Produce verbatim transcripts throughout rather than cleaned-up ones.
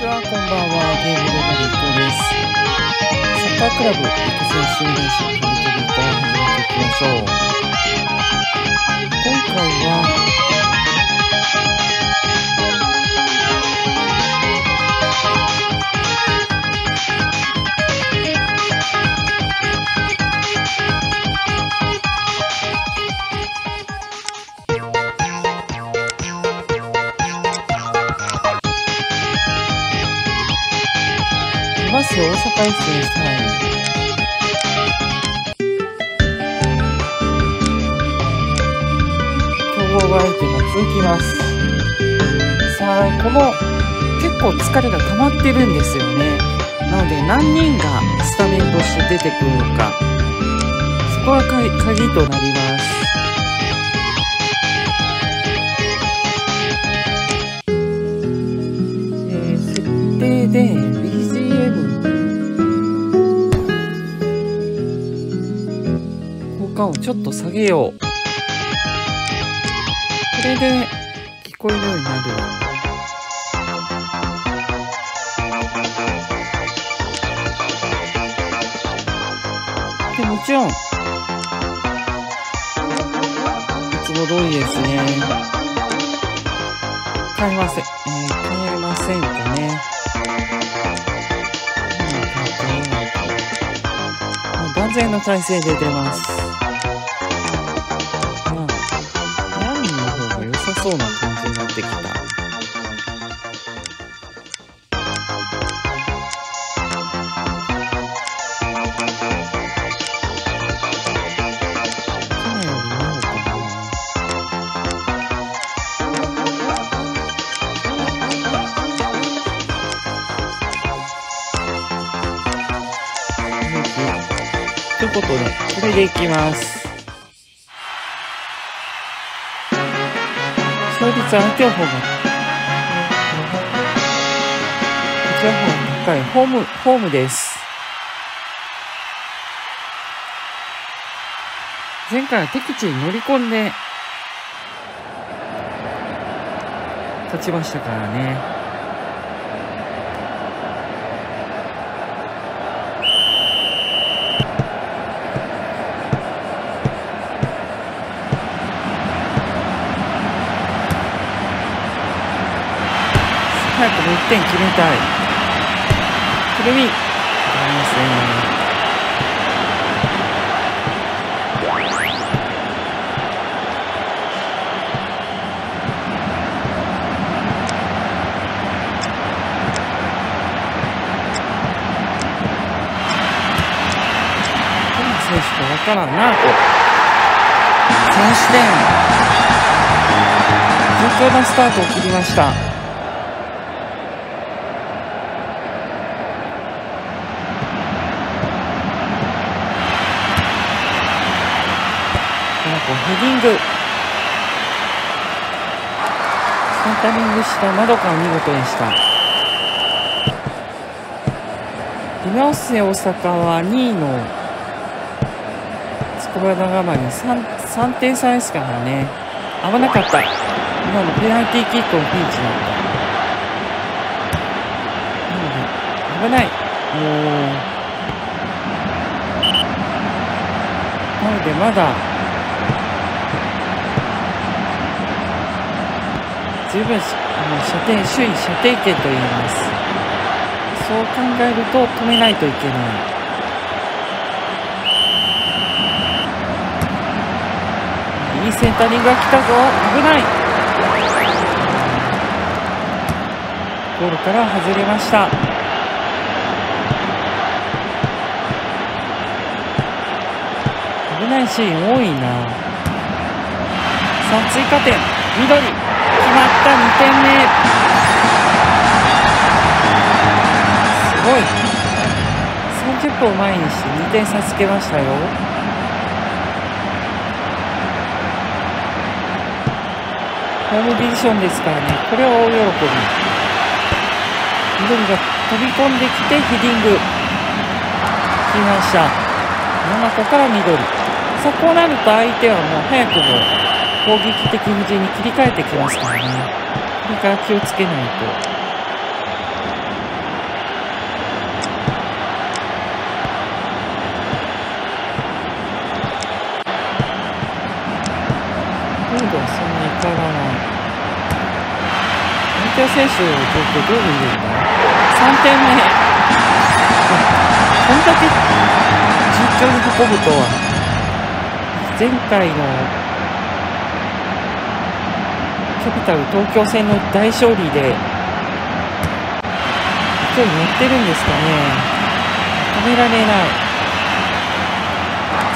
ちは、こんばんは。ゲーム動画の伊藤です。サッカークラブ育成シミュレーションとびとびと始めていきましょう。今回は、大阪市さんい強豪が相手も続きます。さあ、この結構疲れが溜まってるんですよね。なので何人がスタメンとして出てくるのか、そこは鍵となります。えー、設定でちょっと下げよう。これで聞こえるようになる。でもちろんいつも通りですね。変えません、えー、変えませんかね。もう万全の体制で出ます。そうな感じになってきた。ということで、これでいきます。勝率相手の方が、こちらの方が高いホーム、ホームです。前回は敵地に乗り込んで、勝ちましたからね。早くもいってん決めたい。くるみ。いますね。どの選手か分からんな。さんしてん。順調なスタートを切りました。ヘディング、センタリングしたまどかを見事でした。リナオス大阪はにいの筑波長丸に 3, 3点差ですからね。危なかった。今のペナルティーキックのピンチなんだ。危ない。なのでまだ十分、あの射程、周囲射程圏と言います。そう考えると止めないといけない。いいセンタリングが来たぞ。危ない。ゴールから外れました。危ないシーン多いな。さあ追加点、緑決まった。にてんめ。すごい。さんじゅっぷんを前にしてにてん差つけましたよ。ホームディションですからね。これは大喜び。緑が飛び込んできてヘディング決めました。ななこから緑。さあこうなると相手はもう早くも攻撃的布陣に切り替えてきますからね。これから気をつけないと。ゴールドはそんなに変わらない。三笘選手の状況どう見るんだろう。さんてんめこんだけ順調に運ぶとは。前回のキャピタル東京戦の大勝利で勢いに乗ってるんですかね。止められない。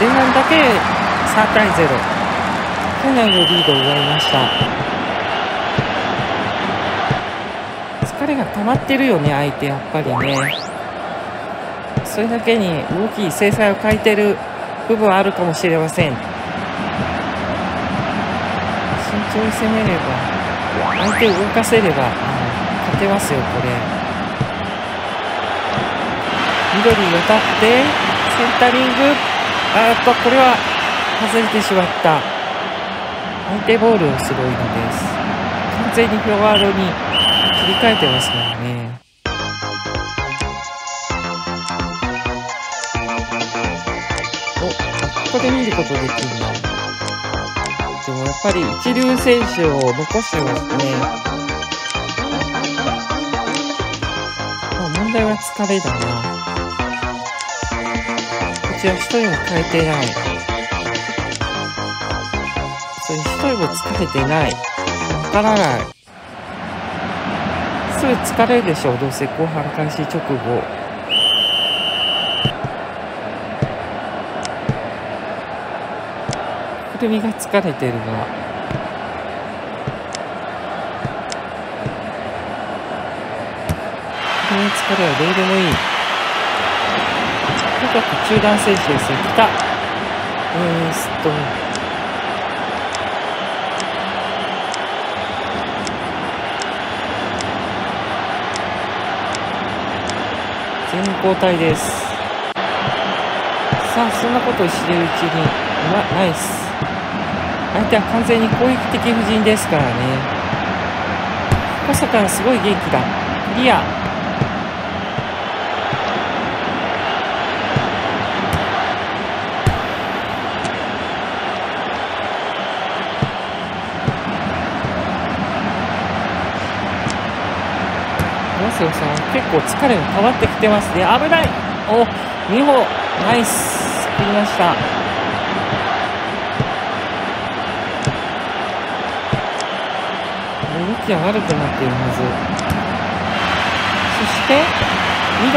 前半だけさんたいゼロ、かなりのリードを奪いました。疲れが溜まってるよね、相手。やっぱりね、それだけに動き、精彩を欠いてる部分はあるかもしれません。慎重に攻めれば、相手を動かせれば勝てますよ。これ緑に渡ってセンタリング、あっとこれは外れてしまった。相手ボールをすごいのです。完全にフォワードに切り替えてますもんね。お、ここで見ることできるな。でもやっぱり一流選手を残してますね。まあ問題は疲れだな。一人も変えてない。それ一人も疲れてない。わからない。すぐ疲れるでしょう。どうせ後半開始直後。くるみが疲れてるな。くるみの疲れはどうでもいい。中断選手です。来た。うーんすっと。全員交代です。さあ、そんなことをしているうちに、うわ、ナイス。相手は完全に攻撃的布陣ですからね。小坂がすごい元気だ。クリア。結構疲れも変わってきてますね。危ない。お、にほんナイス切りました。動きは悪くなっているはず。そして緑、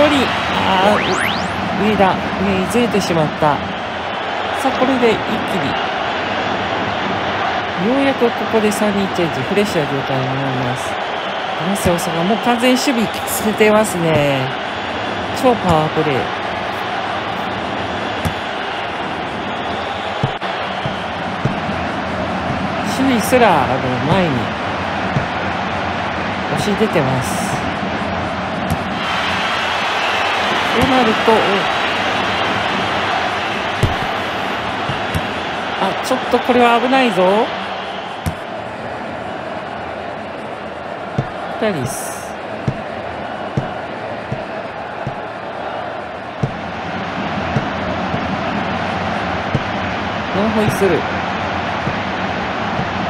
ああ上だ、上にずれてしまった。さあこれで一気に、ようやくここでさんにんチェンジ、フレッシュな状態になります。ナセオさんがもう完全に守備捨ててますね。超パワープレー。守備すらあの前に押し出てます。そうなると、あ、ちょっとこれは危ないぞ。こちらボールはフリ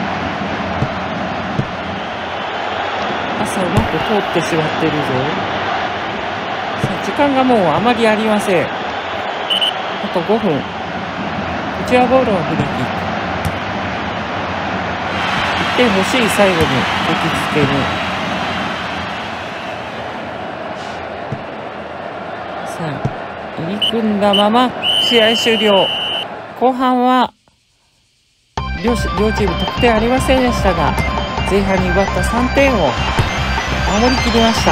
ーキック。いってん欲しい。最後に引きつける。入り組んだまま試合終了。後半は 両, 両チーム得点ありませんでしたが、前半に奪ったさんてんを守りきりました。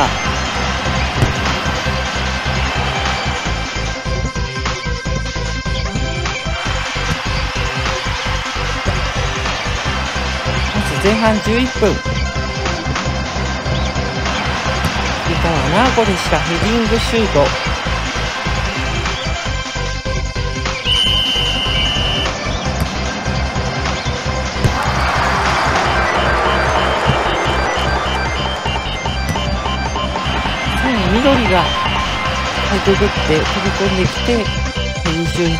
まず前半じゅういっぷん、リカはナーゴでした。ヘディングシュート、緑がかいくぐって飛び込んできて、ヘディングシュート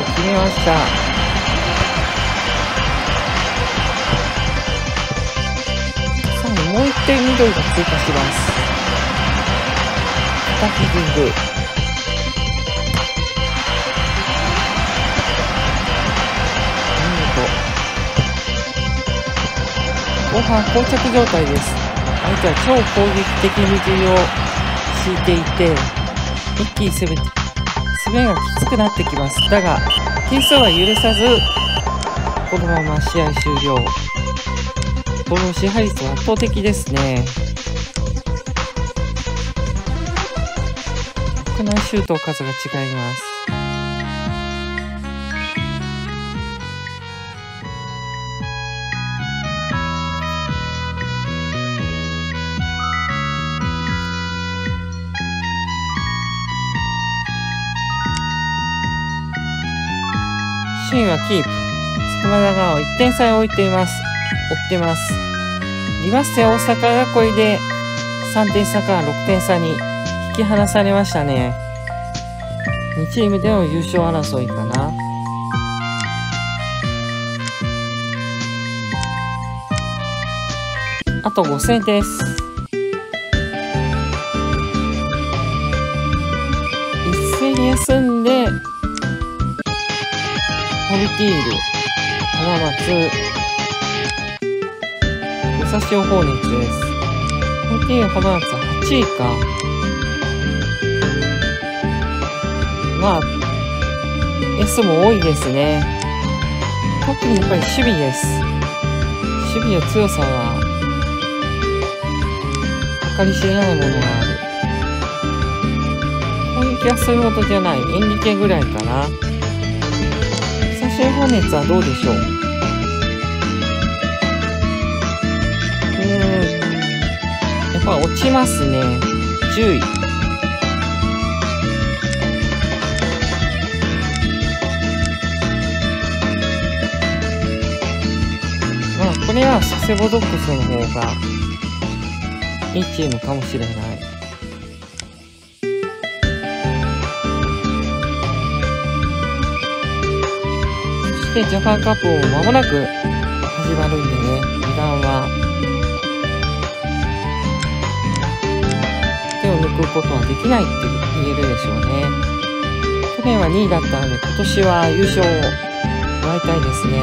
を決めました。もういってん緑が追加してます。またヒーリング。後半膠着状態です。相手は超攻撃的に右を敷いていて、一気に攻め攻めがきつくなってきます。だが点数は許さず、このまま試合終了。ボールの支配率は圧倒的ですね。このシュートの数が違います。キープ。筑波大がいってん差を置いています。追ってます。リバステ大阪がこれでさんてん差からろくてん差に引き離されましたね。にチームでの優勝争いかな。あとごせんです。一戦休んでハルティール、浜松、武蔵野ホーネッツです。ハルティール、浜松はちいか。まあ、S も多いですね。特にやっぱり守備です。守備の強さは、計り知れないものがある。攻撃はそういうことじゃない。エンリケぐらいかな。武蔵野ホーネッツはどうでしょう。うん、やっぱ落ちますね。じゅうい。まあこれは佐世保ドッグスの方がいいチームかもしれない。ジャパンカップも間もなく始まるんでね、油断は手を抜くことはできないって言えるでしょうね。去年はにいだったので、今年は優勝をもらいたいですね。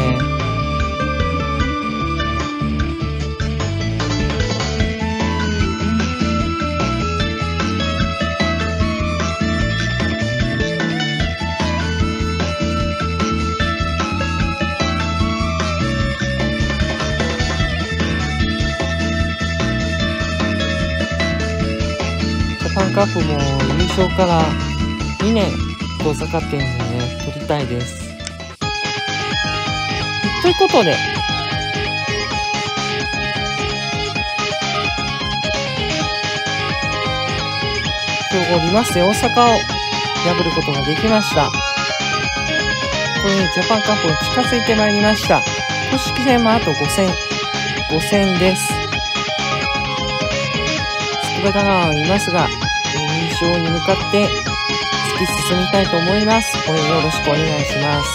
カップも優勝からにねん遠ざかっているので、ね、取りたいです。ということで、強豪リバステ大阪を破ることができました。これで、ね、ジャパンカップに近づいてまいりました。公式戦もあとごせん、ごせんです。筑波大はいますが、優勝に向かって突き進みたいと思います。応援よろしくお願いします。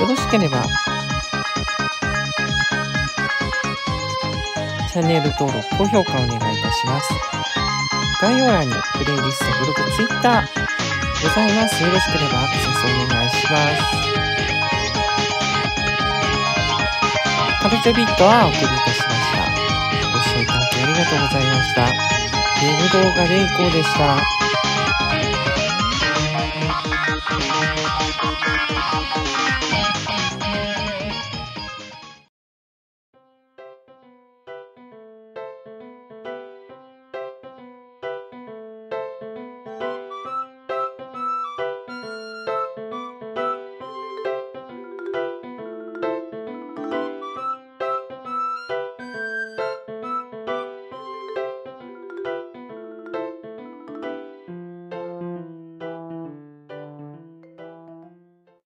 よろしければチャンネル登録、高評価お願いいたします。概要欄にプレイリスト、ブログ、ツイッターございます。よろしければアクセスお願いします。カルチョビットはお送りいたしました。ご視聴いただきありがとうございました。ゲーム動画レイコーでした。